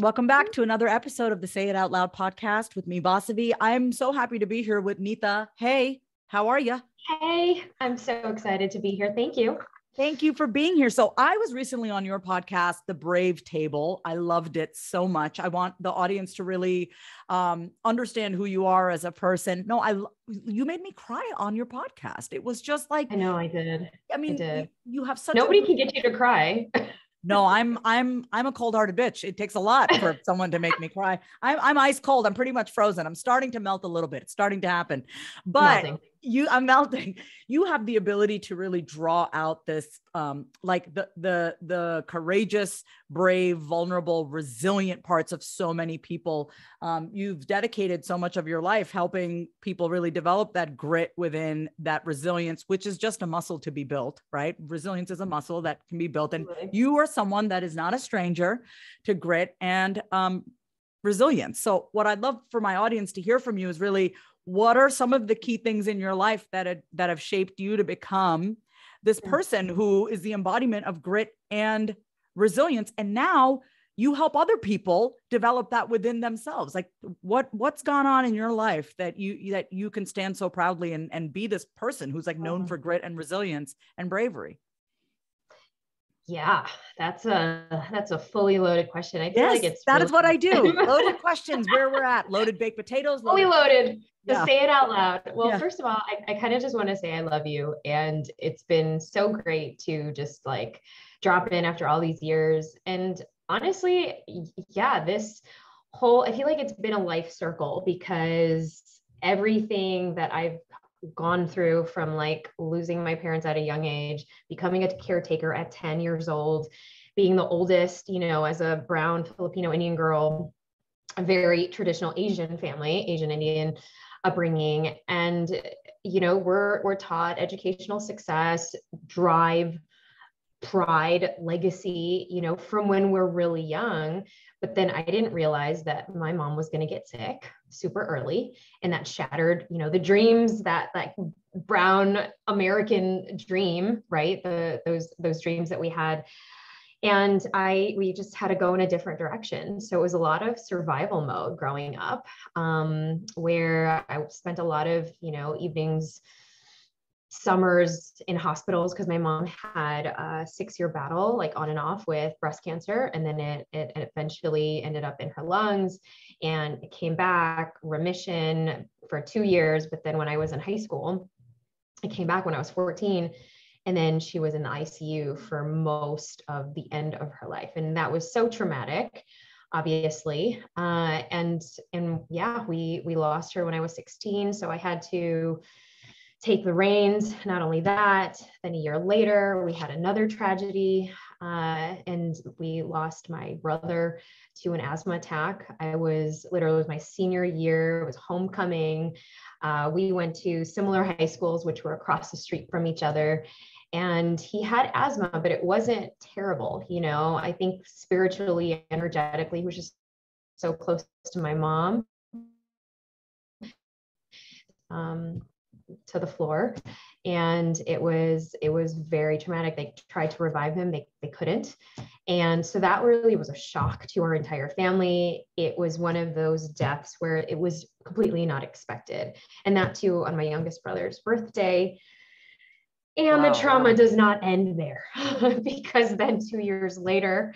Welcome back to another episode of the Say It Out Loud podcast with me, Vasavi. I'm so happy to be here with Neeta. Hey, how are you? Hey, I'm so excited to be here. Thank you. Thank you for being here. So I was recently on your podcast, The Brave Table. I loved it so much. I want the audience to really understand who you are as a person. No, you made me cry on your podcast. It was just like, I know I did. I mean, I did. You have such nobody can get you to cry. No, I'm a cold-hearted bitch. It takes a lot for someone to make me cry. I'm ice cold. I'm pretty much frozen. I'm starting to melt a little bit. It's starting to happen, but I'm melting. You have the ability to really draw out this, like the courageous, brave, vulnerable, resilient parts of so many people. You've dedicated so much of your life helping people really develop that grit within that resilience, which is just a muscle to be built, right? Resilience is a muscle that can be built. And you are someone that is not a stranger to grit and resilience. So what I'd love for my audience to hear from you is really, what are some of the key things in your life that have shaped you to become this person who is the embodiment of grit and resilience? And now you help other people develop that within themselves. Like what's gone on in your life that you can stand so proudly and be this person who's like known for grit and resilience and bravery? Yeah, that's a fully loaded question. I feel like it's that is what I do. Loaded questions, where we're at. Loaded baked potatoes. Fully loaded. Yeah. Say it out loud. Well, First of all, I kind of just want to say I love you, and it's been so great to just like drop in after all these years. And honestly, this whole, I feel like it's been a life circle, because everything that I've gone through, from like losing my parents at a young age, becoming a caretaker at 10 years old, being the oldest, as a brown Filipino Indian girl, a very traditional Asian family, Asian Indian upbringing. And, we're taught educational success, drive, pride, legacy, from when we're really young. But then I didn't realize that my mom was going to get sick super early, and that shattered, the dreams, that like brown American dream, right? Those dreams that we had. And we just had to go in a different direction. So it was a lot of survival mode growing up, where I spent a lot of, evenings, summers in hospitals, because my mom had a 6-year battle, like on and off, with breast cancer. And then it eventually ended up in her lungs, and it came back remission for 2 years. But then when I was in high school, it came back when I was 14. And then she was in the ICU for most of the end of her life. And that was so traumatic, obviously. We lost her when I was 16. So I had to take the reins. Not only that, then a year later, we had another tragedy, and we lost my brother to an asthma attack. It was my senior year. It was homecoming. We went to similar high schools, which were across the street from each other. And he had asthma, but it wasn't terrible. I think spiritually, energetically, he was just so close to my mom. To the floor. And it was very traumatic. They tried to revive him. They couldn't. And so that really was a shock to our entire family. It was one of those deaths where it was completely not expected. And that too, on my youngest brother's birthday. And the trauma does not end there, because then 2 years later,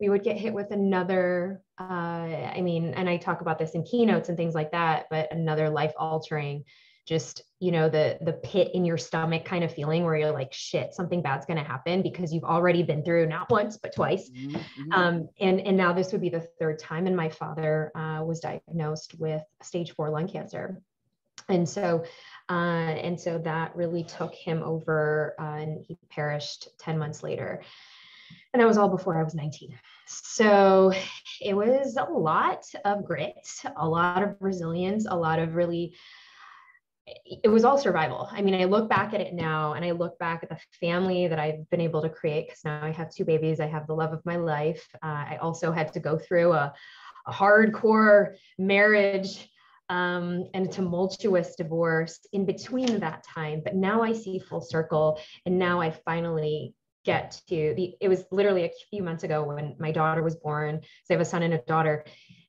we would get hit with another, and I talk about this in keynotes and things like that, but another life altering, just, the pit in your stomach kind of feeling where you're like, shit, something bad's going to happen, because you've already been through not once, but twice. Mm-hmm. And now this would be the third time. And my father was diagnosed with stage 4 lung cancer. And so that really took him over, and he perished 10 months later. And that was all before I was 19. So it was a lot of grit, a lot of resilience, a lot of really, it was all survival. I mean, I look back at it now, and I look back at the family that I've been able to create, because now I have 2 babies. I have the love of my life. I also had to go through a hardcore marriage, and a tumultuous divorce in between that time. But now I see full circle, and now I finally get to the, it was literally a few months ago when my daughter was born. So I have a son and a daughter.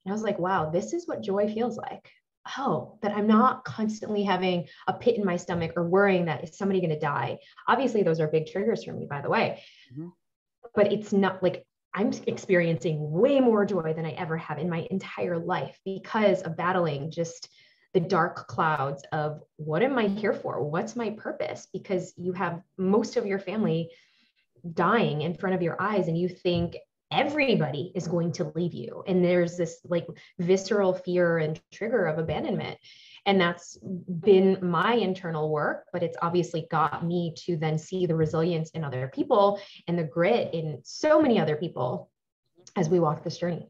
And I was like, wow, this is what joy feels like. Oh, that I'm not constantly having a pit in my stomach or worrying that is somebody going to die. Obviously those are big triggers for me, by the way, mm-hmm. but it's not like I'm experiencing way more joy than I ever have in my entire life because of battling just the dark clouds of what am I here for? What's my purpose? Because you have most of your family dying in front of your eyes and you think everybody is going to leave you. And there's this like visceral fear and trigger of abandonment. And that's been my internal work, but it's obviously got me to then see the resilience in other people and the grit in so many other people as we walk this journey.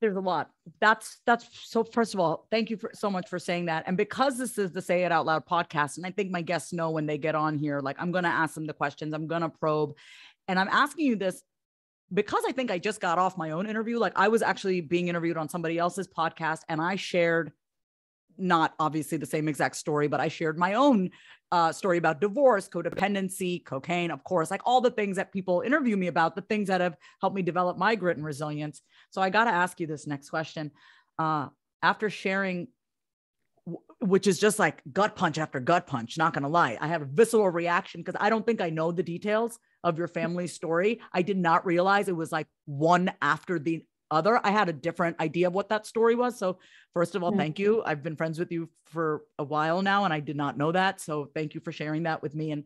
There's a lot. That's so, first of all, thank you so much for saying that. And because this is the Say It Out Loud podcast, and I think my guests know when they get on here, like I'm going to ask them the questions, I'm going to probe. And I'm asking you this because I think I just got off my own interview. Like I was actually being interviewed on somebody else's podcast and I shared, not obviously the same exact story, but I shared my own story about divorce, codependency, cocaine, of course, like all the things that people interview me about, the things that have helped me develop my grit and resilience. So I got to ask you this next question. After sharing, which is just like gut punch after gut punch, not going to lie, I have a visceral reaction because I don't think I know the details of your family's story. I did not realize it was like one after the other. I had a different idea of what that story was. So first of all, thank you. I've been friends with you for a while now, and I did not know that. So thank you for sharing that with me and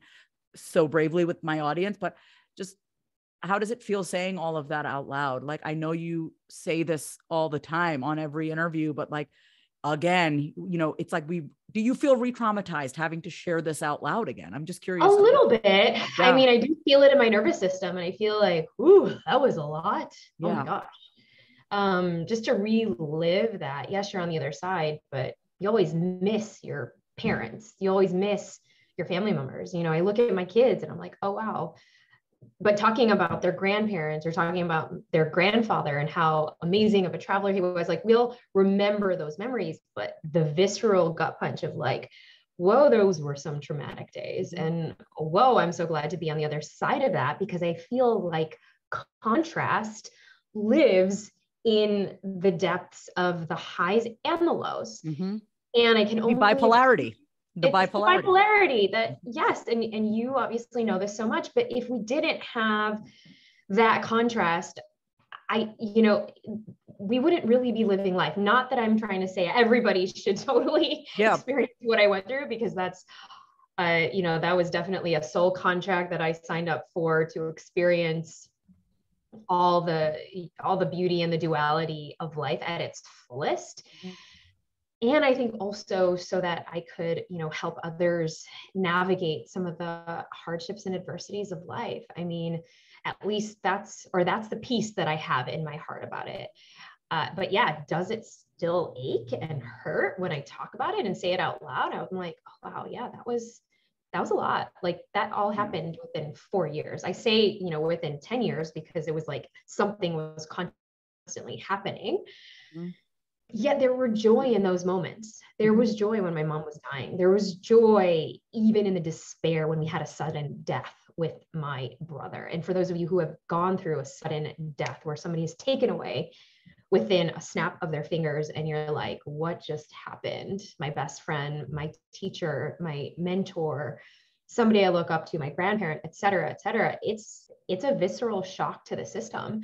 so bravely with my audience. But just how does it feel saying all of that out loud? Like, I know you say this all the time on every interview, but like, again, you know, it's like do you feel re-traumatized having to share this out loud again? I'm just curious. A little bit. Yeah. I mean, I do feel it in my nervous system and I feel like, ooh, that was a lot. Yeah. Oh my gosh. Just to relive that. Yes, you're on the other side, but you always miss your parents. You always miss your family members. You know, I look at my kids and I'm like, oh, wow. But talking about their grandparents or talking about their grandfather and how amazing of a traveler he was, like, we'll remember those memories, but the visceral gut punch of like, whoa, those were some traumatic days. And whoa, I'm so glad to be on the other side of that because I feel like contrast lives in the depths of the highs and the lows. Mm-hmm. And I can only bipolarity. The bipolarity that, yes. And you obviously know this so much, but if we didn't have that contrast, we wouldn't really be living life. Not that I'm trying to say everybody should totally experience what I went through, because that's, that was definitely a soul contract that I signed up for, to experience all the beauty and the duality of life at its fullest. And I think also so that I could, help others navigate some of the hardships and adversities of life. I mean, at least that's the piece that I have in my heart about it. But yeah, does it still ache and hurt when I talk about it and say it out loud? I'm like, oh, wow, yeah, that was a lot. Like that all happened within 4 years. I say, within 10 years, because it was like something was constantly happening. Mm-hmm. Yet there were joy in those moments. There was joy when my mom was dying. There was joy even in the despair when we had a sudden death with my brother. And for those of you who have gone through a sudden death where somebody is taken away within a snap of their fingers and you're like, what just happened? My best friend, my teacher, my mentor, somebody I look up to, my grandparent, et cetera, et cetera. It's a visceral shock to the system.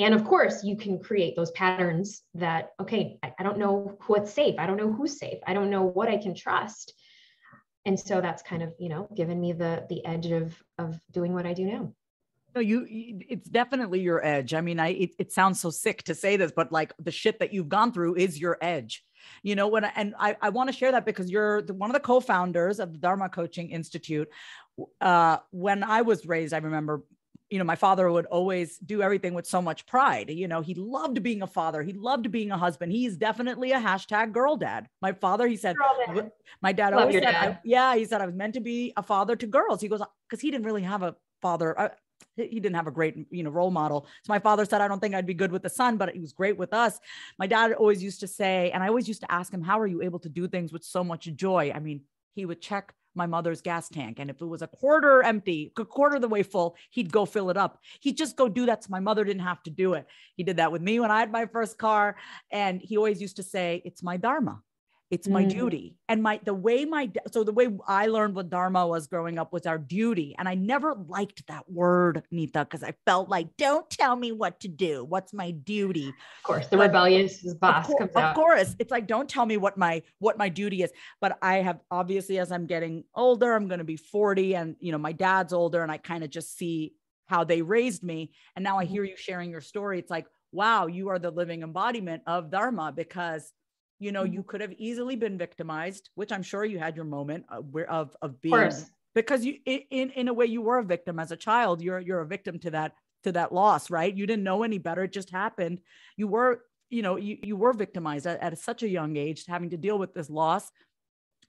And of course you can create those patterns that, okay, I don't know what's safe. I don't know who's safe. I don't know what I can trust. And so that's kind of, given me the edge of doing what I do now. No, it's definitely your edge. I mean, it sounds so sick to say this, but like the shit that you've gone through is your edge. I want to share that because you're one of the co-founders of the Dharma Coaching Institute. When I was raised, I remember, my father would always do everything with so much pride. He loved being a father. He loved being a husband. He's definitely a #girl dad. My father, he said, my dad always said, he said I was meant to be a father to girls. He goes, because he didn't really have a father. He didn't have a great, role model. So my father said, I don't think I'd be good with the son, but he was great with us. My dad always used to say, and I always used to ask him, how are you able to do things with so much joy? I mean, he would check my mother's gas tank. And if it was a quarter empty, a quarter of the way full, he'd go fill it up. He'd just go do that. So my mother didn't have to do it. He did that with me when I had my first car. And he always used to say, it's my dharma. It's my duty. And the way I learned what dharma was growing up was our duty. And I never liked that word, Neeta, because I felt like, don't tell me what to do. What's my duty? Of course, the rebellious boss comes out. Of course, it's like, don't tell me what my duty is. But I have, obviously, as I'm getting older, I'm going to be 40, and my dad's older, and I kind of just see how they raised me. And now I hear you sharing your story. It's like, wow, you are the living embodiment of dharma, because you could have easily been victimized, which I'm sure you had your moment of being, of because you, in a way, you were a victim as a child. You're a victim to that loss, right? You didn't know any better. It just happened. You were, you were victimized at such a young age, having to deal with this loss.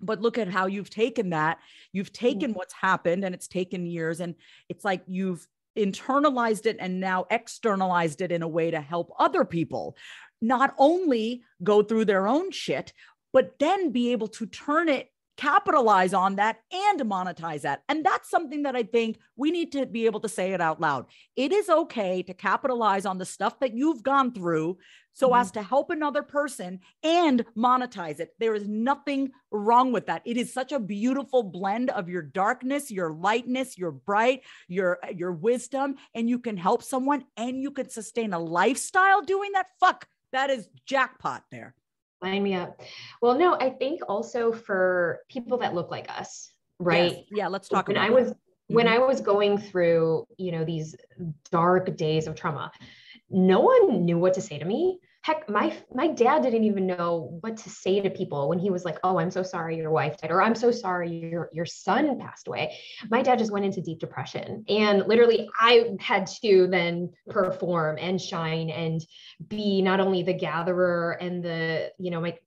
But look at how you've taken that. You've taken what's happened, and it's taken years, and it's like you've internalized it and now externalized it in a way to help other people not only go through their own shit, but then be able to turn it, capitalize on that, and monetize that. And that's something that I think we need to be able to say it out loud. It is okay to capitalize on the stuff that you've gone through so as to help another person and monetize it. There is nothing wrong with that. It is such a beautiful blend of your darkness, your lightness, your bright, your wisdom, and you can help someone and you can sustain a lifestyle doing that. Fuck. That is jackpot there. Line me up. Well, no, I think also for people that look like us, right? Yes. Yeah. Let's talk about that. When I was going through, these dark days of trauma, no one knew what to say to me. Heck, my dad didn't even know what to say to people when he was like, oh, I'm so sorry your wife died, or I'm so sorry your son passed away. My dad just went into deep depression, and literally I had to then perform and shine and be not only the gatherer and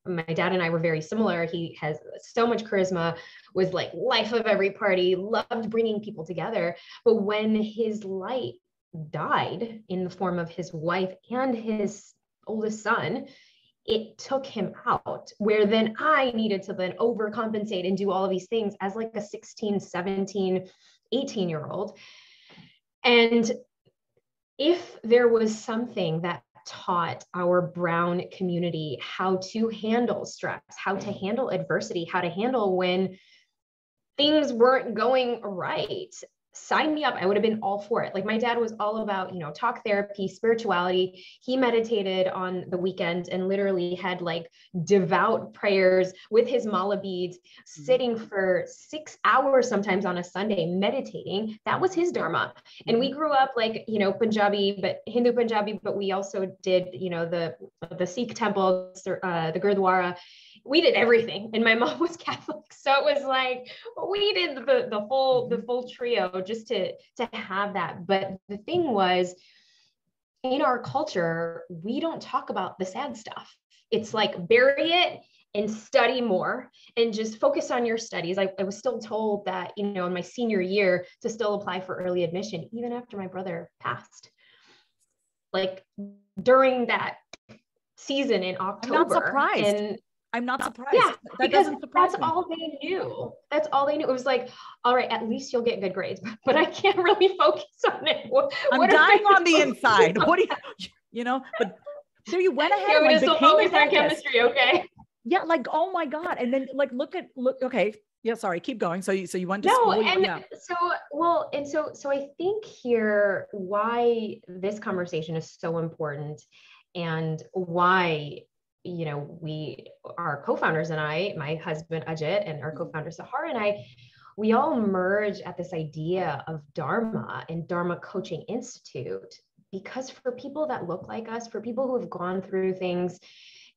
my dad and I were very similar. He has so much charisma, was like life of every party, loved bringing people together. But when his light died in the form of his wife and his oldest son, it took him out, where then I needed to then overcompensate and do all of these things as like a 16, 17, 18-year-old. And if there was something that taught our brown community how to handle stress, how to handle adversity, how to handle when things weren't going right, sign me up. I would have been all for it. Like, my dad was all about, talk therapy, spirituality. He meditated on the weekend and literally had like devout prayers with his mala beads, sitting for 6 hours, sometimes on a Sunday, meditating. That was his dharma. And we grew up like, Punjabi, but Hindu Punjabi, but we also did, the Sikh temple, the Gurdwara. We did everything. And my mom was Catholic. So it was like, we did the full trio just to have that. But the thing was, in our culture, we don't talk about the sad stuff. It's like, bury it and study more and just focus on your studies. I was still told that, in my senior year, to still apply for early admission, even after my brother passed. Like, during that season in October. I'm not surprised. I'm not surprised. Yeah, because that's all they knew. That's all they knew. It was like, all right, at least you'll get good grades, but I can't really focus on it. I'm dying on the inside. What do you, but so you went ahead and just focus on chemistry, okay? Yeah, like, oh my God. And then like, look, okay. Yeah, sorry, keep going. So you went to school. So I think here why this conversation is so important, and why our co-founders and I, my husband Ajit, and our co-founder Sahara and I, we all merge at this idea of dharma and Dharma Coaching Institute, because for people that look like us, for people who have gone through things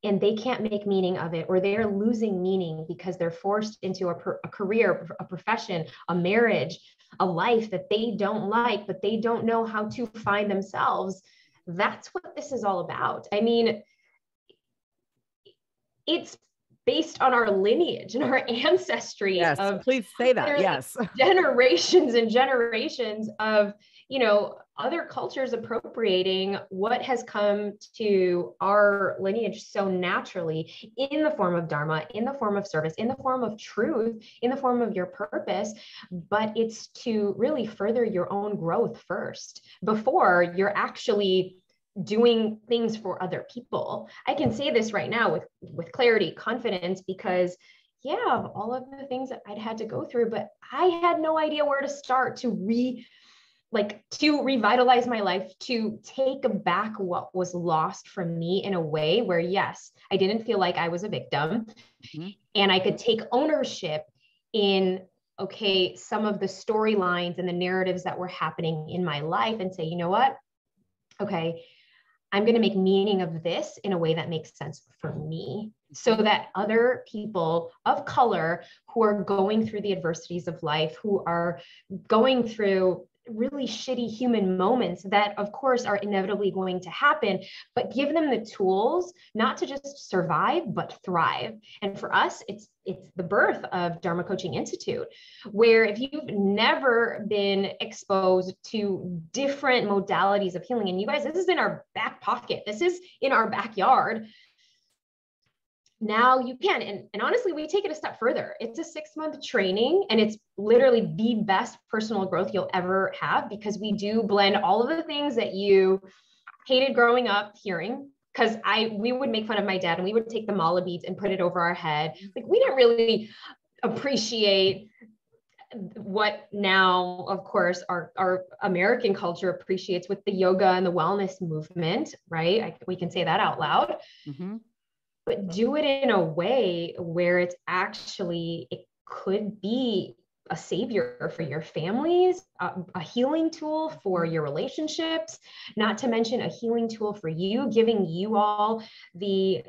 and they can't make meaning of it, or they're losing meaning because they're forced into a career, a profession, a marriage, a life that they don't like, but they don't know how to find themselves. That's what this is all about. I mean, it's based on our lineage and our ancestry. Yes, please say that. Yes. Generations and generations of, you know, other cultures appropriating what has come to our lineage so naturally in the form of dharma, in the form of service, in the form of truth, in the form of your purpose, but it's to really further your own growth first before you're actually doing things for other people. I can say this right now with clarity, confidence, because yeah, of all of the things that I'd had to go through, but I had no idea where to start to revitalize my life, to take back what was lost from me in a way where, yes, I didn't feel like I was a victim, mm-hmm. and I could take ownership in, okay, some of the storylines and the narratives that were happening in my life and say, you know what? Okay, I'm going to make meaning of this in a way that makes sense for me so that other people of color who are going through the adversities of life, who are going through really shitty human moments that of course are inevitably going to happen, but give them the tools not to just survive, but thrive. And for us, it's the birth of Dharma Coaching Institute, where if you've never been exposed to different modalities of healing, and you guys, this is in our back pocket, this is in our backyard. Now you can. And honestly, we take it a step further. It's a 6-month training, and it's literally the best personal growth you'll ever have, because we do blend all of the things that you hated growing up hearing. Because we would make fun of my dad, and we would take the mala beads and put it over our head. Like, we didn't really appreciate what now, of course, our American culture appreciates with the yoga and the wellness movement, right? We can say that out loud. Mm-hmm. But do it in a way where it could be a savior for your families, a healing tool for your relationships, not to mention a healing tool for you, giving you all the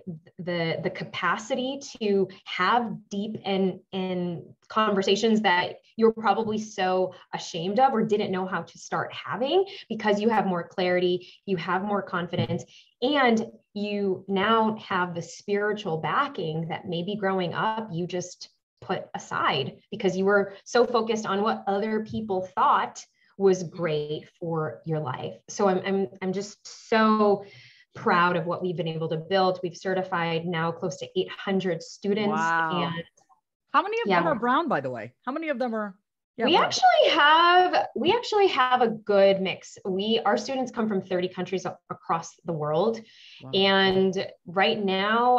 capacity to have deep and conversations that you're probably so ashamed of or didn't know how to start having, because you have more clarity, you have more confidence, and you now have the spiritual backing that maybe growing up you just put aside because you were so focused on what other people thought was great for your life. So I'm just so proud of what we've been able to build. We've certified now close to 800 students. Wow. And how many of them are brown, by the way? How many of them are? Yeah, we actually have a good mix. Our students come from 30 countries across the world. Wow. And right now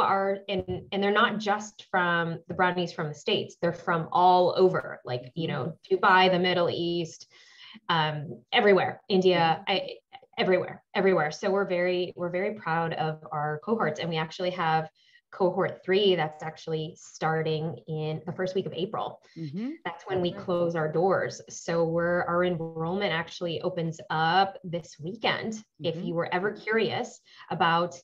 and they're not just from the brownies from the States, they're from all over, like, you know, Dubai, the Middle East, everywhere, India, everywhere. So we're very proud of our cohorts. And we actually have cohort 3 that's actually starting in the first week of April. Mm-hmm. That's when we close our doors. So our enrollment actually opens up this weekend. Mm-hmm. If you were ever curious about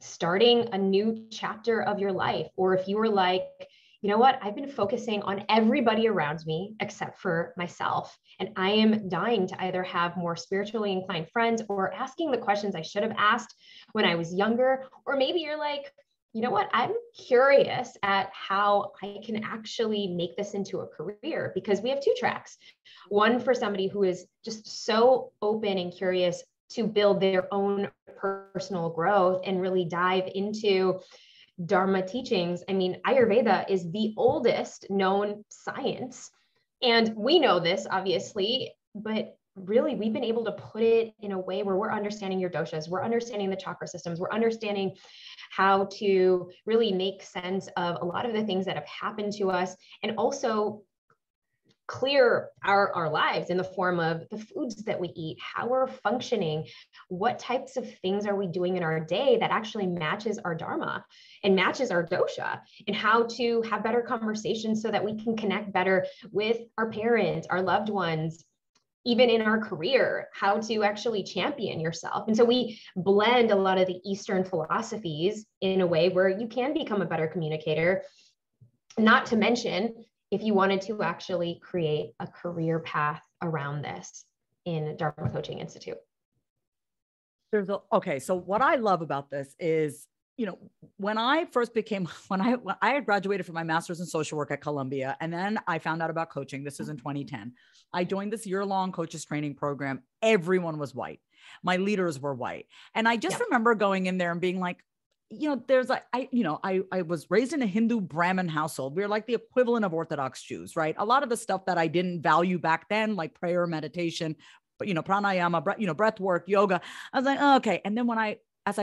starting a new chapter of your life, or if you were like, you know what, I've been focusing on everybody around me except for myself, and I am dying to either have more spiritually inclined friends or asking the questions I should have asked when I was younger, or maybe you're like, you know what? I'm curious at how I can actually make this into a career, because we have 2 tracks. One for somebody who is just so open and curious to build their own personal growth and really dive into Dharma teachings. I mean, Ayurveda is the oldest known science, and we know this obviously, but really, we've been able to put it in a way where we're understanding your doshas, we're understanding the chakra systems, we're understanding how to really make sense of a lot of the things that have happened to us, and also clear our lives in the form of the foods that we eat, how we're functioning, what types of things are we doing in our day that actually matches our dharma and matches our dosha, and how to have better conversations so that we can connect better with our parents, our loved ones, even in our career, how to actually champion yourself. And so we blend a lot of the Eastern philosophies in a way where you can become a better communicator, not to mention if you wanted to actually create a career path around this in Dharma Coaching Institute. So what I love about this is you know, when I had graduated from my master's in social work at Columbia, and then I found out about coaching. This was in 2010. I joined this year-long coaches training program. Everyone was white. My leaders were white. And I just remember going in there and being like, you know, I was raised in a Hindu Brahmin household. We were like the equivalent of Orthodox Jews, right? A lot of the stuff that I didn't value back then, like prayer, meditation, you know, pranayama, you know, breath work, yoga. I was like, oh, okay. And then as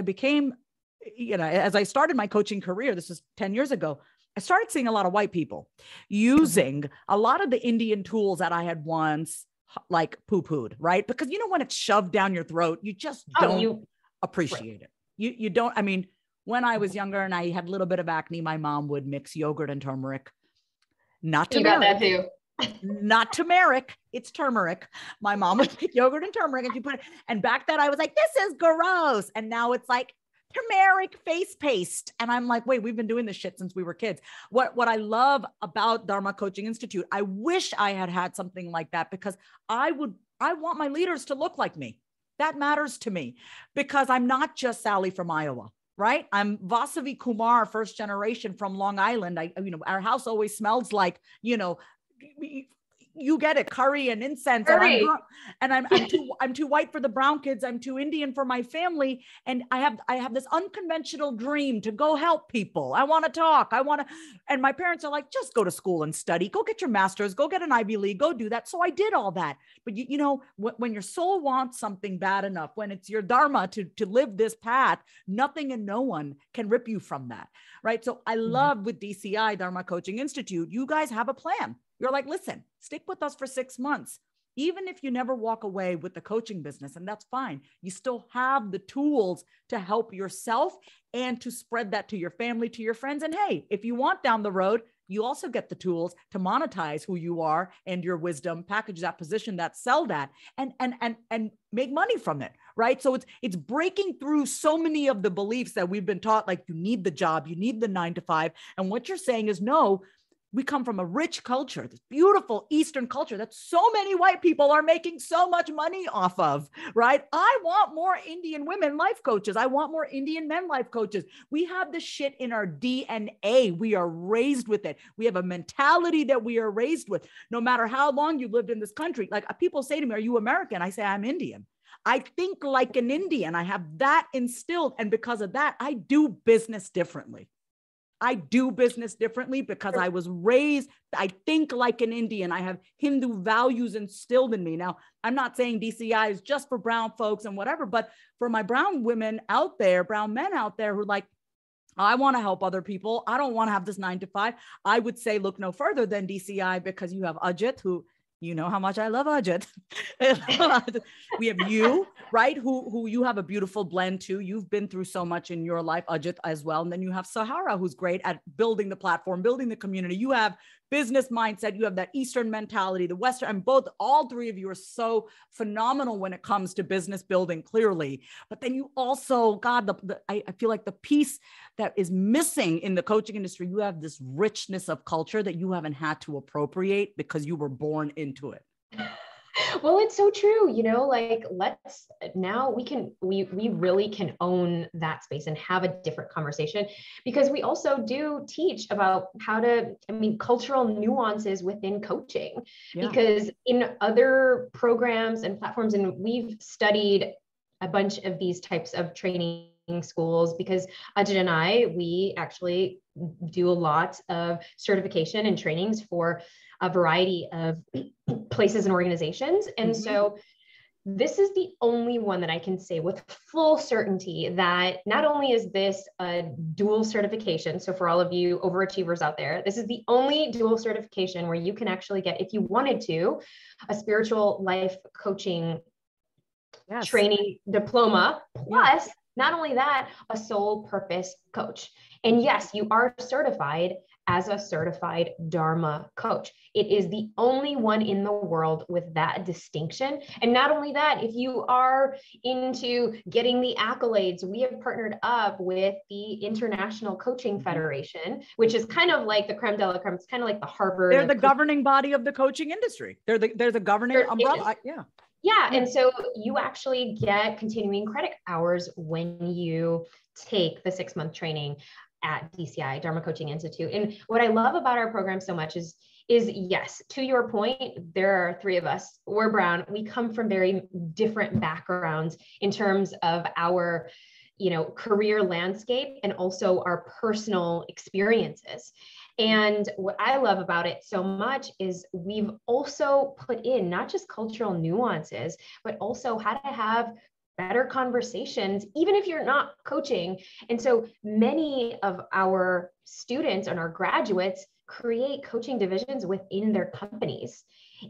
I started my coaching career, this was 10 years ago, I started seeing a lot of white people using a lot of the Indian tools that I had once like poo-pooed, right? Because, you know, when it's shoved down your throat, you just don't appreciate it. You don't, I mean, when I was younger and I had a little bit of acne, my mom would mix yogurt and turmeric, not turmeric. It's turmeric. My mom would take yogurt and turmeric and she put it. And back then I was like, this is gross. And now it's like turmeric face paste. And I'm like, wait, we've been doing this shit since we were kids. What I love about Dharma Coaching Institute, I wish I had had something like that, because I want my leaders to look like me. That matters to me, because I'm not just Sally from Iowa, right? I'm Vasavi Kumar, first generation from Long Island. Our house always smells like, you know, you get it, curry and incense. Curry. I'm too white for the brown kids. I'm too Indian for my family. And I have this unconventional dream to go help people. I want to talk. And my parents are like, just go to school and study, go get your master's, go get an Ivy League, go do that. So I did all that. But you know, when your soul wants something bad enough, when it's your dharma to live this path, nothing and no one can rip you from that. Right. So I love with DCI, Dharma Coaching Institute, you guys have a plan. You're like, listen, stick with us for 6 months. Even if you never walk away with the coaching business, and that's fine, you still have the tools to help yourself and to spread that to your family, to your friends. And hey, if you want down the road, you also get the tools to monetize who you are and your wisdom, package that, position that, sell that, and make money from it, right? So it's breaking through so many of the beliefs that we've been taught, like you need the job, you need the 9-to-5. And what you're saying is, no, we come from a rich culture, this beautiful Eastern culture that so many white people are making so much money off of, right? I want more Indian women life coaches. I want more Indian men life coaches. We have this shit in our DNA. We are raised with it. We have a mentality that we are raised with. No matter how long you lived in this country, like people say to me, are you American? I say, I'm Indian. I think like an Indian. I have that instilled. And because of that, I do business differently. Because I was raised, I think like an Indian. I have Hindu values instilled in me. Now, I'm not saying DCI is just for brown folks and whatever, but for my brown women out there, brown men out there who are like, I want to help other people. I don't want to have this 9-to-5. I would say, look no further than DCI, because you have Ajit, who, you know how much I love Ajit. We have you, right? Who you have a beautiful blend too. You've been through so much in your life, Ajit, as well. And then you have Sahara, who's great at building the platform, building the community. You have business mindset. You have that Eastern mentality, the Western, and all three of you are so phenomenal when it comes to business building, clearly. But then you also, God, I feel like the piece that is missing in the coaching industry, you have this richness of culture that you haven't had to appropriate because you were born into it. Well, it's so true, you know, like we really can own that space and have a different conversation, because we also do teach about cultural nuances within coaching, because in other programs and platforms, and we've studied a bunch of these types of training schools, because Ajit and I, we actually do a lot of certification and trainings for a variety of places and organizations. And so this is the only one that I can say with full certainty that not only is this a dual certification, so for all of you overachievers out there, this is the only dual certification where you can actually get, if you wanted to, a spiritual life coaching training diploma, plus not only that, a soul purpose coach. And yes, you are certified as a certified Dharma coach. It is the only one in the world with that distinction. And not only that, if you are into getting the accolades, we have partnered up with the International Coaching Federation, which is kind of like the creme de la creme. It's kind of like the Harvard. They're the governing body of the coaching industry. They're the governing umbrella. Yeah. And so you actually get continuing credit hours when you take the 6-month training at DCI, Dharma Coaching Institute. And what I love about our program so much is yes, to your point, there are three of us, we're brown, we come from very different backgrounds in terms of our, you know, career landscape and also our personal experiences. And what I love about it so much is we've also put in not just cultural nuances, but also how to have better conversations, even if you're not coaching. And so many of our students and our graduates create coaching divisions within their companies.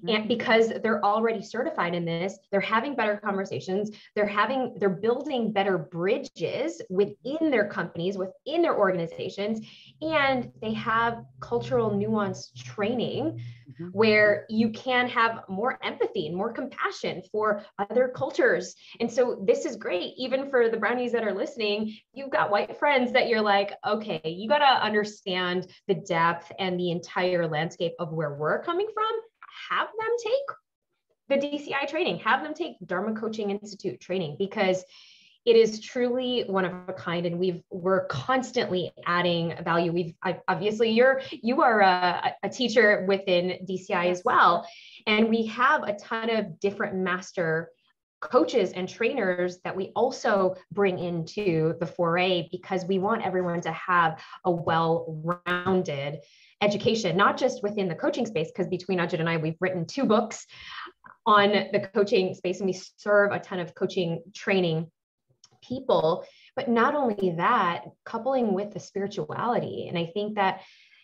And because they're already certified in this, they're having better conversations, they're building better bridges within their companies, within their organizations, and they have cultural nuance training where you can have more empathy and more compassion for other cultures. And so this is great, even for the brownies that are listening, you've got white friends that you're like, okay, you got to understand the depth and the entire landscape of where we're coming from. Have them take the DCI training, have them take Dharma Coaching Institute training, because it is truly one of a kind, and we're constantly adding value. Obviously you are a teacher within DCI as well, and we have a ton of different master coaches and trainers that we also bring into the foray, because we want everyone to have a well-rounded education, not just within the coaching space, because between Ajit and I, we've written 2 books on the coaching space, and we serve a ton of coaching training people. But not only that, coupling with the spirituality. And I think that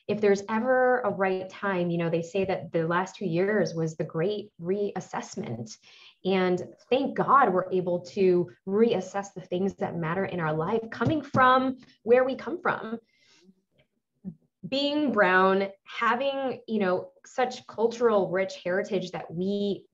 if there's ever a right time, you know, they say that the last 2 years was the great reassessment. And thank God we're able to reassess the things that matter in our life, coming from where we come from. Being brown, having, you know, such cultural rich heritage that we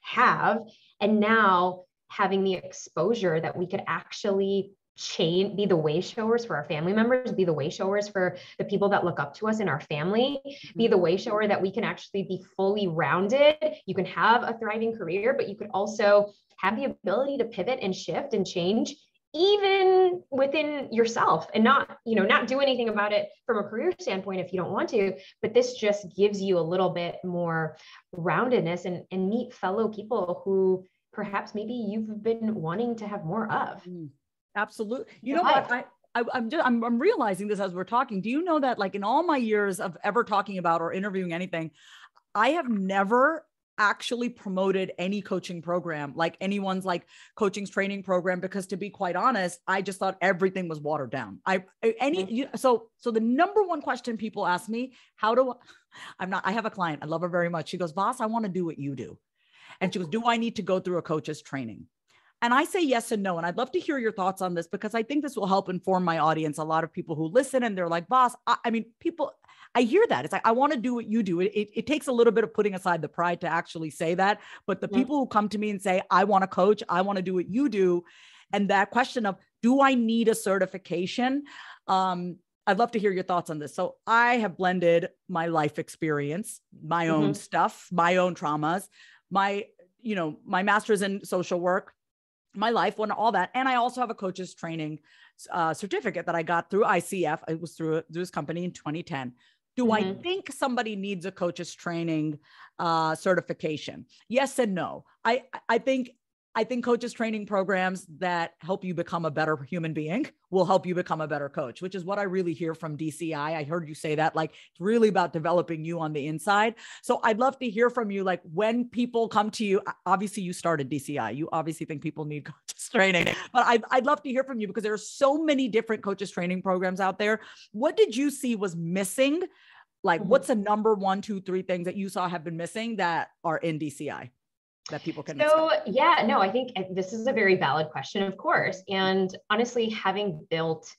have, and now having the exposure that we could actually be the way showers for our family members, be the way showers for the people that look up to us in our family, be the way shower that we can actually be fully rounded. You can have a thriving career, but you could also have the ability to pivot and shift and change, even within yourself, and not do anything about it from a career standpoint if you don't want to, but this just gives you a little bit more roundedness and meet fellow people who perhaps maybe you've been wanting to have more of. Absolutely. You know what? I'm realizing this as we're talking. Do you know that, like, in all my years of ever talking about or interviewing anything, I have never actually promoted any coaching program, like anyone's like coaching's training program, because to be quite honest, I just thought everything was watered down. So the number one question people ask me, I have a client, I love her very much. She goes, boss, I want to do what you do. And she goes, do I need to go through a coach's training? And I say yes and no. And I'd love to hear your thoughts on this, because I think this will help inform my audience. A lot of people who listen and they're like, boss, I hear that. It's like, I want to do what you do. It takes a little bit of putting aside the pride to actually say that. But the people who come to me and say, I want to coach, I want to do what you do. And that question of, do I need a certification? I'd love to hear your thoughts on this. So I have blended my life experience, my own stuff, my own traumas, my master's in social work, my life, all that. And I also have a coach's training certificate that I got through ICF. It was through this company in 2010. Do I think somebody needs a coach's training certification? Yes and no. I think coaches training programs that help you become a better human being will help you become a better coach, which is what I really hear from DCI. I heard you say that, like, it's really about developing you on the inside. So I'd love to hear from you. Like, when people come to you, obviously you started DCI, you obviously think people need coaches training, but I'd love to hear from you, because there are so many different coaches training programs out there. What did you see was missing? Like, what's the number 1, 2, 3 things that you saw have been missing that are in DCI? That people can. So expect? Yeah, no, I think this is a very valid question, of course. And honestly, having built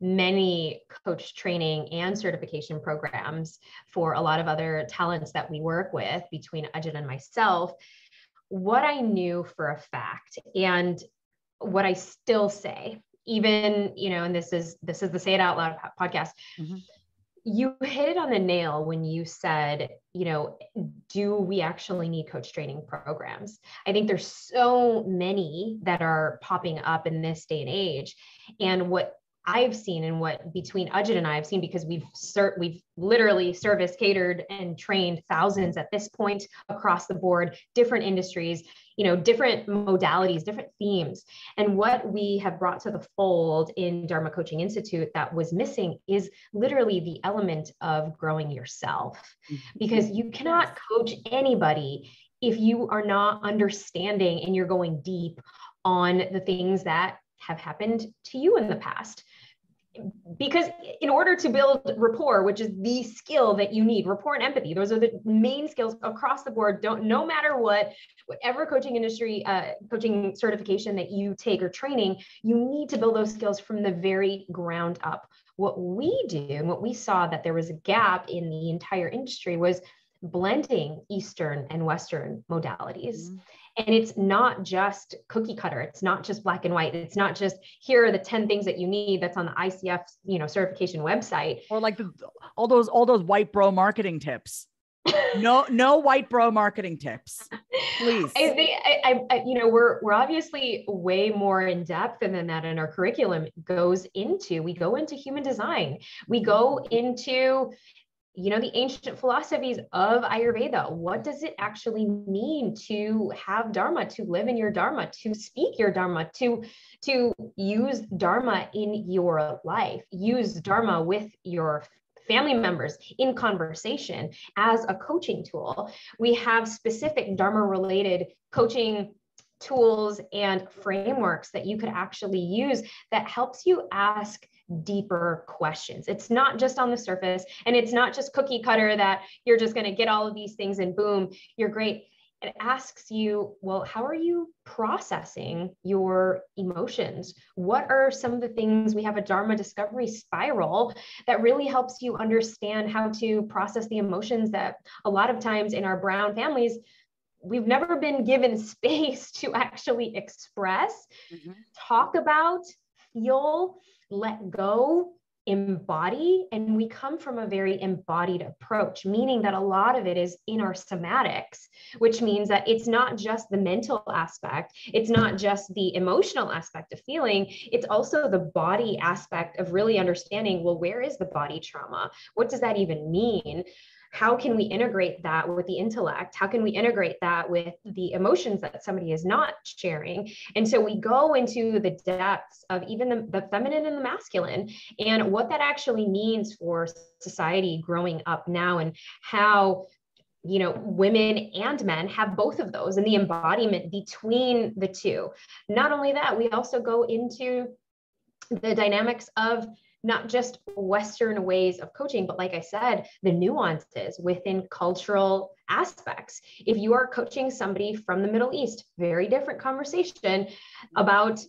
many coach training and certification programs for a lot of other talents that we work with between Ajit and myself, what I knew for a fact, and what I still say, even, you know, and this is the Say It Out Loud podcast, You hit it on the nail when you said, you know, do we actually need coach training programs? I think there's so many that are popping up in this day and age. And what I've seen and what between Ajit and I have seen, because we've literally service catered and trained thousands at this point across the board, different industries, you know, different modalities, different themes. And what we have brought to the fold in Dharma Coaching Institute that was missing is literally the element of growing yourself, because you cannot coach anybody if you are not understanding and you're going deep on the things that have happened to you in the past. Because in order to build rapport, which is the skill that you need, rapport and empathy, those are the main skills across the board. No matter what, whatever coaching industry, coaching certification that you take or training, you need to build those skills from the very ground up. What we do and what we saw that there was a gap in the entire industry was blending Eastern and Western modalities. Mm-hmm. And it's not just cookie cutter. It's not just black and white. It's not just here are the 10 things that you need that's on the ICF, you know, certification website. Or like all those white bro marketing tips. No white bro marketing tips, please. I you know, we're obviously way more in depth than that, and our curriculum goes into, we go into human design. We go into, you know, the ancient philosophies of Ayurveda. What does it actually mean to have Dharma, to live in your Dharma, to speak your Dharma, to use Dharma in your life, use Dharma with your family members in conversation as a coaching tool? We have specific Dharma related coaching tools and frameworks that you could actually use that helps you ask deeper questions. It's not just on the surface, and it's not just cookie cutter that you're just going to get all of these things and boom, you're great. It asks you, well, how are you processing your emotions? What are some of the things? We have a Dharma discovery spiral that really helps you understand how to process the emotions that a lot of times in our brown families, we've never been given space to actually express, mm-hmm. talk about, feel, let go, embody. And we come from a very embodied approach, meaning that a lot of it is in our somatics, which means that it's not just the mental aspect. It's not just the emotional aspect of feeling. It's also the body aspect of really understanding, well, where is the body trauma? What does that even mean? How can we integrate that with the intellect? How can we integrate that with the emotions that somebody is not sharing? And so we go into the depths of even the feminine and the masculine and what that actually means for society growing up now, and how, you know, women and men have both of those and the embodiment between the two. Not only that, we also go into the dynamics of not just Western ways of coaching, but like I said, the nuances within cultural aspects. If you are coaching somebody from the Middle East, very different conversation about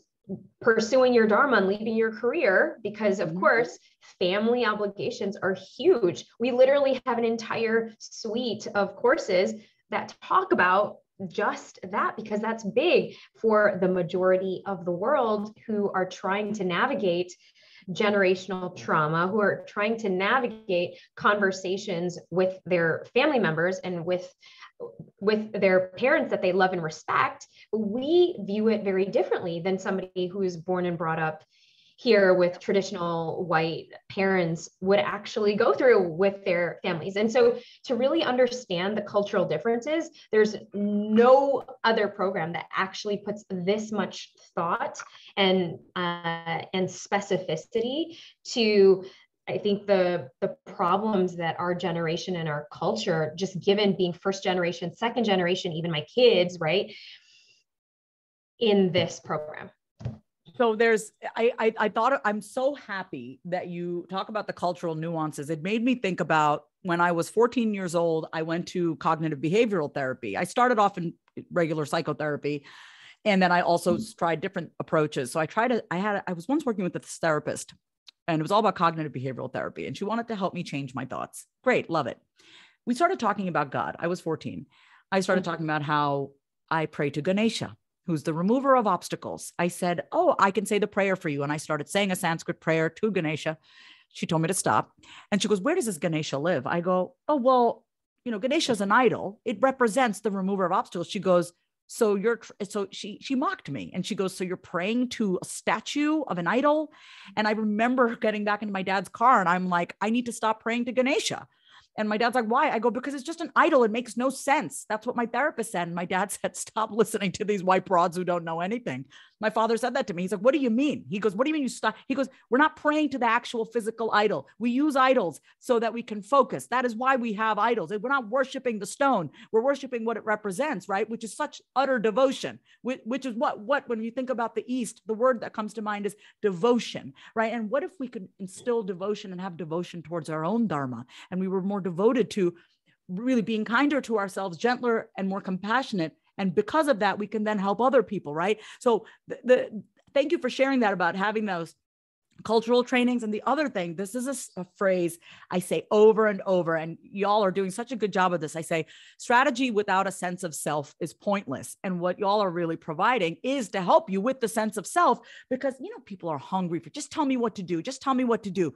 pursuing your Dharma and leaving your career, because of course, family obligations are huge. We literally have an entire suite of courses that talk about just that, because that's big for the majority of the world who are trying to navigate generational trauma, who are trying to navigate conversations with their family members and with their parents that they love and respect. We view it very differently than somebody who is born and brought up here with traditional white parents would actually go through with their families. And so to really understand the cultural differences, there's no other program that actually puts this much thought and specificity to, I think, the problems that our generation and our culture, just given being first generation, second generation, even my kids, right, in this program. So there's, I thought, I'm so happy that you talk about the cultural nuances. It made me think about when I was 14 years old, I went to cognitive behavioral therapy. I started off in regular psychotherapy, and then I also tried different approaches. So I was once working with this therapist, and it was all about cognitive behavioral therapy, and she wanted to help me change my thoughts. Great. Love it. We started talking about God. I was 14. I started talking about how I pray to Ganesha, who's the remover of obstacles. I said, oh, I can say the prayer for you. And I started saying a Sanskrit prayer to Ganesha. She told me to stop. And she goes, where does this Ganesha live? I go, oh, well, you know, Ganesha is an idol. It represents the remover of obstacles. She goes, so you're, so she mocked me. And she goes, so you're praying to a statue of an idol. And I remember getting back into my dad's car and I'm like, I need to stop praying to Ganesha. And my dad's like, why? I go, because it's just an idol. It makes no sense. That's what my therapist said. And my dad said, stop listening to these white broads who don't know anything. My father said that to me. He's like, what do you mean? He goes, what do you mean you stop? He goes, we're not praying to the actual physical idol. We use idols so that we can focus. That is why we have idols. We're not worshiping the stone. We're worshiping what it represents, right? Which is such utter devotion, which is what, when you think about the East, the word that comes to mind is devotion, right? And what if we could instill devotion and have devotion towards our own Dharma? And we were more devoted to really being kinder to ourselves, gentler and more compassionate. And because of that, we can then help other people, right? So thank you for sharing that about having those cultural trainings. And the other thing, this is a phrase I say over and over, and y'all are doing such a good job of this. I say, strategy without a sense of self is pointless. And what y'all are really providing is to help you with the sense of self, because, you know, people are hungry for, just tell me what to do. Just tell me what to do.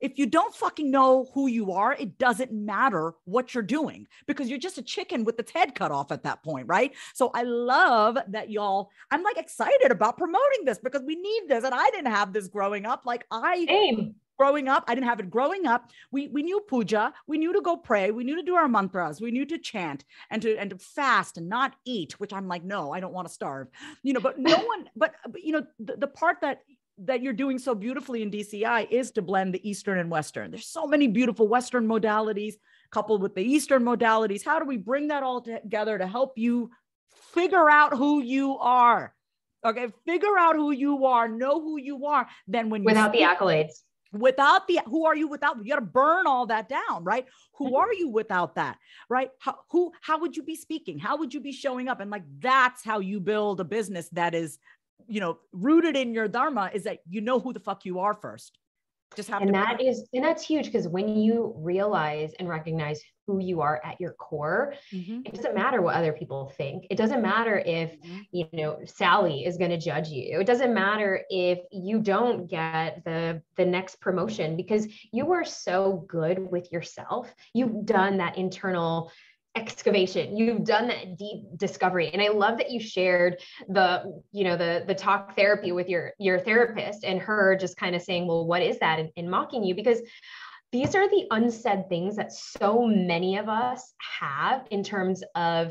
If you don't fucking know who you are, it doesn't matter what you're doing, because you're just a chicken with its head cut off at that point, right? So I love that y'all, I'm like excited about promoting this because we need this. And I didn't have this growing up. Like growing up, I didn't have it growing up. We knew puja, we knew to go pray, we knew to do our mantras, we knew to chant and to fast and not eat, which I'm like, no, I don't want to starve, you know, but no one, but you know, the part that you're doing so beautifully in DCI is to blend the Eastern and Western. There's so many beautiful Western modalities coupled with the Eastern modalities. How do we bring that all together to help you figure out who you are? Okay, figure out who you are, know who you are. Then when without the accolades, who are you without? You got to burn all that down, right? Who are you without that, right? How would you be speaking? How would you be showing up? And like, that's how you build a business that is, you know, rooted in your Dharma, is that you know who the fuck you are first. Just have and that is, and that's huge, because when you realize and recognize who you are at your core, it doesn't matter what other people think. It doesn't matter if, you know, Sally is going to judge you. It doesn't matter if you don't get the next promotion, because you were so good with yourself. You've done that internal excavation. You've done that deep discovery. And I love that you shared the talk therapy with your therapist and her just kind of saying, well, what is that? And mocking you, because these are the unsaid things that so many of us have in terms of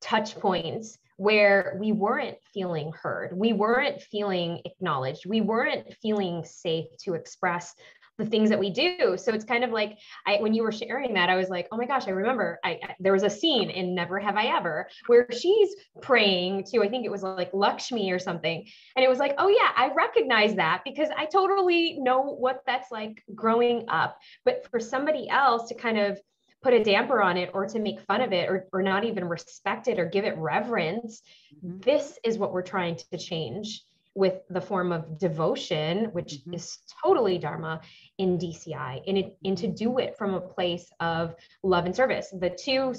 touch points where we weren't feeling heard. We weren't feeling acknowledged. We weren't feeling safe to express the things that we do. So it's kind of like, when you were sharing that, I was like, oh my gosh, I remember there was a scene in Never Have I Ever where she's praying to, I think it was like Lakshmi or something. And it was like, oh yeah, I recognize that because I totally know what that's like growing up. But for somebody else to kind of put a damper on it or to make fun of it or not even respect it or give it reverence, this is what we're trying to change with the form of devotion, which is totally Dharma in DCI, and to do it from a place of love and service. The two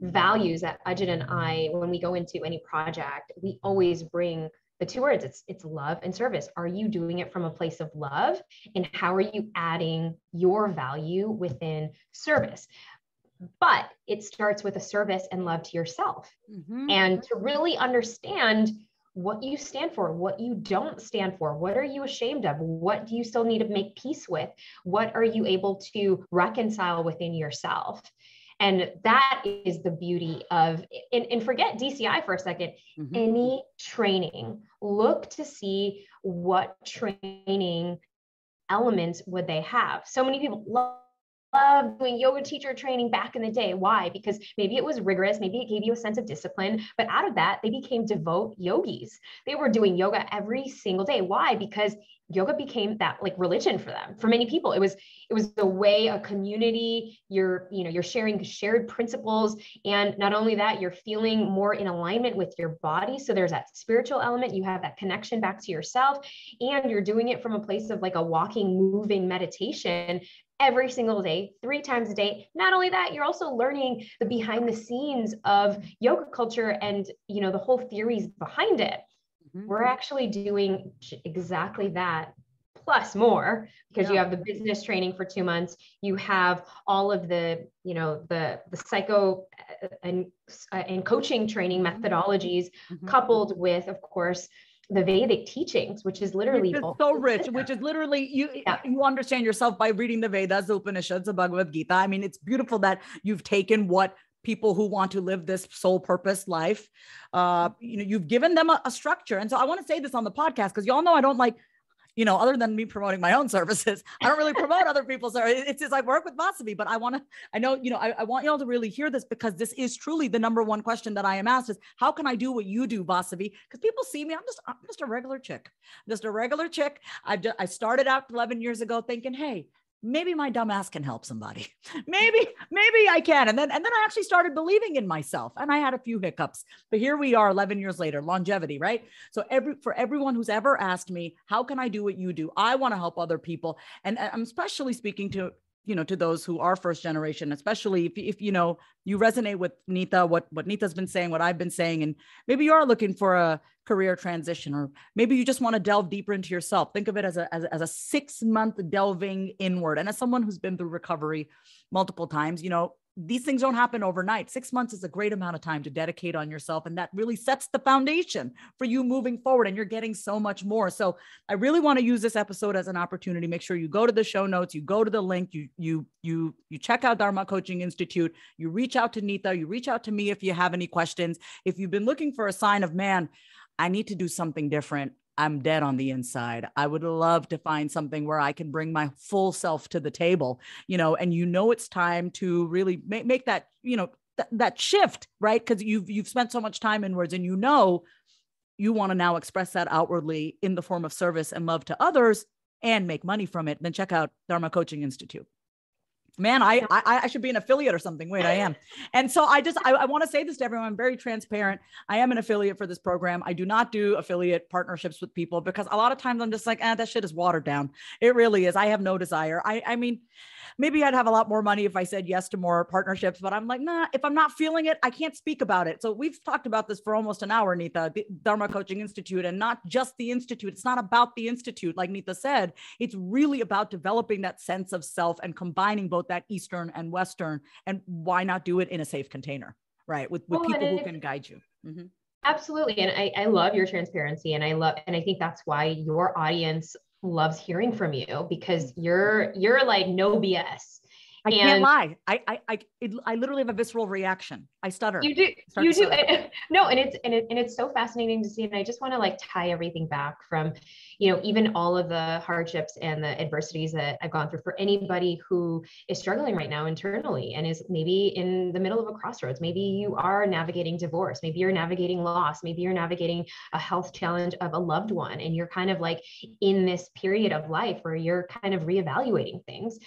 values that Ajit and I, when we go into any project, we always bring the two words. It's love and service. Are you doing it from a place of love? And how are you adding your value within service? But it starts with a service and love to yourself. And to really understand what you stand for, what you don't stand for, what are you ashamed of? What do you still need to make peace with? What are you able to reconcile within yourself? And that is the beauty of, and forget DCI for a second, any training, look to see what training elements would they have. So many people love doing yoga teacher training back in the day. Why? Because maybe it was rigorous. Maybe it gave you a sense of discipline, but out of that, they became devout yogis. They were doing yoga every single day. Why? Because yoga became that like religion for them. For many people, it was the way, a community, you're sharing shared principles. And not only that, you're feeling more in alignment with your body. So there's that spiritual element, you have that connection back to yourself, and you're doing it from a place of like a walking, moving meditation every single day, 3 times a day. Not only that, you're also learning the behind the scenes of yoga culture and, you know, the whole theories behind it. We're actually doing exactly that plus more, because you have the business training for 2 months. You have all of the, you know, the psycho and coaching training methodologies coupled with, of course, the Vedic teachings, which is literally so rich, which is literally you understand yourself by reading the Vedas, the Upanishads, the Bhagavad Gita. I mean, it's beautiful that you've taken what people who want to live this soul purpose life, you know, you've given them a structure. And so I want to say this on the podcast, because y'all know I don't like, you know, other than me promoting my own services, I don't really promote other people's. It's just like work with Vasavi, but I want to, I know, you know, I want y'all to really hear this, because this is truly the number one question that I am asked is, how can I do what you do, Vasavi? Because people see me, I'm just a regular chick, I started out 11 years ago thinking, hey, maybe my dumb ass can help somebody. Maybe I can. And then I actually started believing in myself, and I had a few hiccups, but here we are 11 years later, longevity, right? So for everyone who's ever asked me, how can I do what you do? I want to help other people. And I'm especially speaking to, you know, to those who are first generation, especially if you know, you resonate with Neeta, what Neeta's been saying, what I've been saying, and maybe you are looking for a career transition, or maybe you just want to delve deeper into yourself. Think of it as a 6-month delving inward. And as someone who's been through recovery multiple times, you know, these things don't happen overnight. 6 months is a great amount of time to dedicate on yourself. And that really sets the foundation for you moving forward, and you're getting so much more. So I really want to use this episode as an opportunity. Make sure you go to the show notes, you go to the link, you check out Dharma Coaching Institute, you reach out to Neeta, you reach out to me if you have any questions. If you've been looking for a sign of, man, I need to do something different, I'm dead on the inside, I would love to find something where I can bring my full self to the table, you know, and you know, it's time to really make that, you know, that shift, right? Because you've spent so much time inwards, and you know, you want to now express that outwardly in the form of service and love to others and make money from it. Then check out Dharma Coaching Institute. Man, I should be an affiliate or something. Wait, I am. And so I want to say this to everyone. I'm very transparent. I am an affiliate for this program. I do not do affiliate partnerships with people, because a lot of times I'm just like, that shit is watered down. It really is. I have no desire. I mean, maybe I'd have a lot more money if I said yes to more partnerships, but I'm like, nah, if I'm not feeling it, I can't speak about it. So we've talked about this for almost an hour, Neeta, the Dharma Coaching Institute, and not just the Institute. It's not about the Institute. Like Neeta said, it's really about developing that sense of self and combining both that Eastern and Western, and why not do it in a safe container, right? With people who can guide you. Mm-hmm. Absolutely. And I love your transparency, and I think that's why your audience loves hearing from you, because you're like, no BS. I can't lie. I literally have a visceral reaction. I stutter. You do. And it's so fascinating to see. And I just want to like tie everything back from, you know, even all of the hardships and the adversities that I've gone through, for anybody who is struggling right now internally and is maybe in the middle of a crossroads. Maybe you are navigating divorce. Maybe you're navigating loss. Maybe you're navigating a health challenge of a loved one. And you're kind of like in this period of life where you're kind of reevaluating things.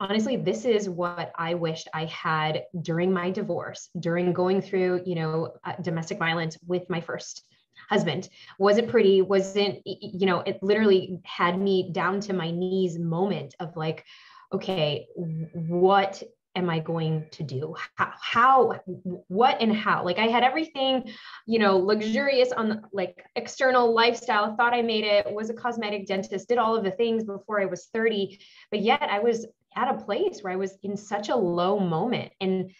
Honestly, this is what I wished I had during my divorce, during going through, you know, domestic violence with my first husband. Wasn't pretty, wasn't, you know, it literally had me down to my knees moment of like, okay, what am I going to do? How, what, and how? Like I had everything, you know, luxurious on the, like external lifestyle, thought I made it, was a cosmetic dentist, did all of the things before I was 30, but yet I was at a place where I was in such a low moment. And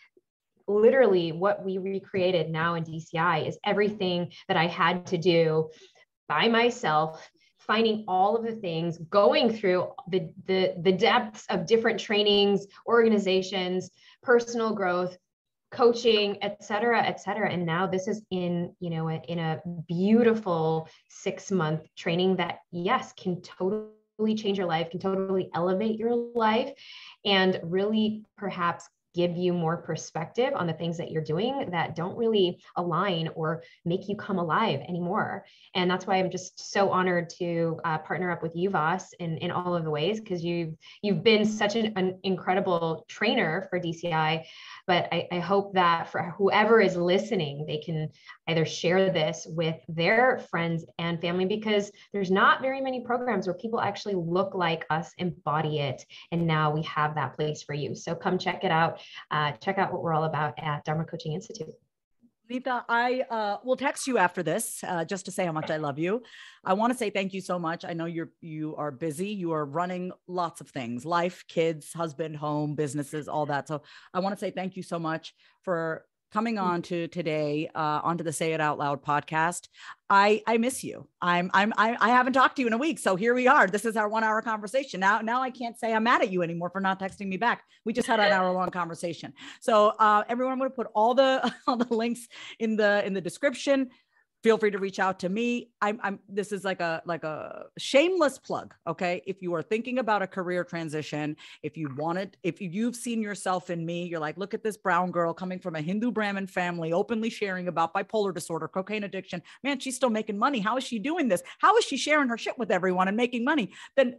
literally what we recreated now in DCI is everything that I had to do by myself, finding all of the things, going through the depths of different trainings, organizations, personal growth, coaching, et cetera, et cetera. And now this is in, you know, in a beautiful 6-month training that, yes, can totally change your life, can totally elevate your life, and really perhaps give you more perspective on the things that you're doing that don't really align or make you come alive anymore. And that's why I'm just so honored to partner up with you, Vas, in all of the ways, because you've been such an incredible trainer for DCI. But I hope that for whoever is listening, they can either share this with their friends and family, because there's not very many programs where people actually look like us, embody it. And now we have that place for you. So come check it out. Check out what we're all about at Dharma Coaching Institute. Neeta, I will text you after this just to say how much I love you. I want to say thank you so much. I know you are busy. You are running lots of things, life, kids, husband, home, businesses, all that. So I want to say thank you so much for coming on to today, onto the Say It Out Loud podcast. I miss you. I haven't talked to you in a week. So here we are. This is our 1 hour conversation. Now I can't say I'm mad at you anymore for not texting me back. We just had an hour long conversation. So everyone, I'm going to put all the links in the description. Feel free to reach out to me. This is like a shameless plug. Okay. If you are thinking about a career transition, if you've seen yourself in me, you're like, look at this brown girl coming from a Hindu Brahmin family, openly sharing about bipolar disorder, cocaine addiction, man, she's still making money. How is she doing this? How is she sharing her shit with everyone and making money? Then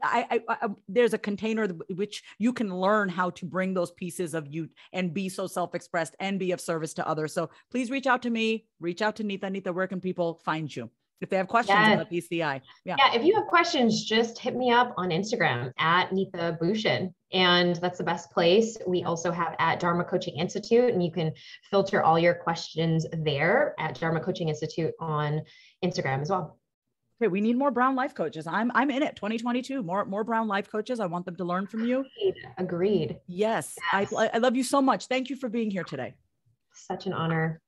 there's a container which you can learn how to bring those pieces of you and be so self-expressed and be of service to others. So please reach out to me, reach out to Neeta. Neeta, where can people find you if they have questions about PCI? Yeah, if you have questions, just hit me up on Instagram at Neeta Bhushan. And that's the best place. We also have at Dharma Coaching Institute, and you can filter all your questions there at Dharma Coaching Institute on Instagram as well. Okay, we need more brown life coaches. I'm in it. 2022, more brown life coaches. I want them to learn from you. Agreed. Yes. I love you so much. Thank you for being here today. Such an honor.